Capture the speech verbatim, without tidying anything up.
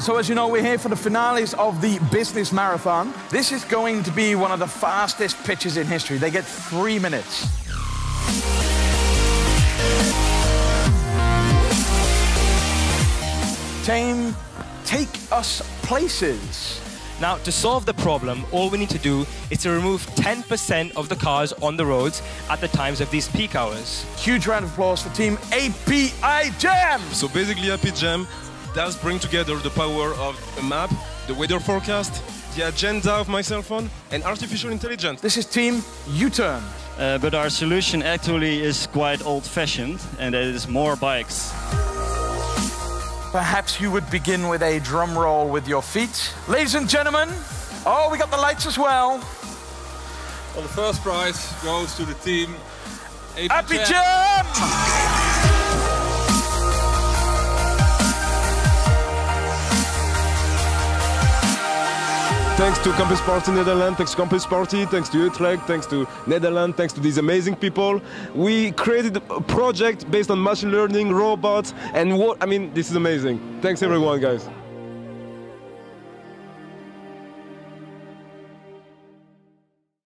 So as you know, we're here for the finales of the Business Marathon. This is going to be one of the fastest pitches in history. They get three minutes. Tame, take us places. Now, to solve the problem, all we need to do is to remove ten percent of the cars on the roads at the times of these peak hours. Huge round of applause for Team A P I Jam! So basically, A P I Jam does bring together the power of a map, the weather forecast, the agenda of my cell phone, and artificial intelligence. This is Team U-Turn. Uh, but our solution actually is quite old-fashioned, and it is more bikes. Perhaps you would begin with a drum roll with your feet. Ladies and gentlemen, oh, we got the lights as well. Well, the first prize goes to the team A P I Jam. Jam! Thanks to Campus Party Netherlands, thanks to Campus Party, thanks to Utrecht, thanks to Netherlands, thanks to these amazing people. We created a project based on machine learning, robots, and what, I mean, this is amazing. Thanks everyone, guys.